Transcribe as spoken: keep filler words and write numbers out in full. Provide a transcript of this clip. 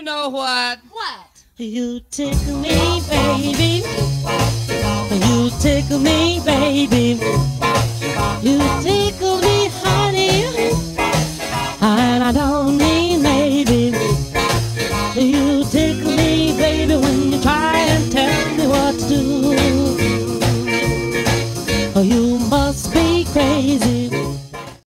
you know what? What? You tickle me, baby. You tickle me, baby. You tickle me, honey. And I don't mean maybe. You tickle me, baby, when you try and tell me what to do.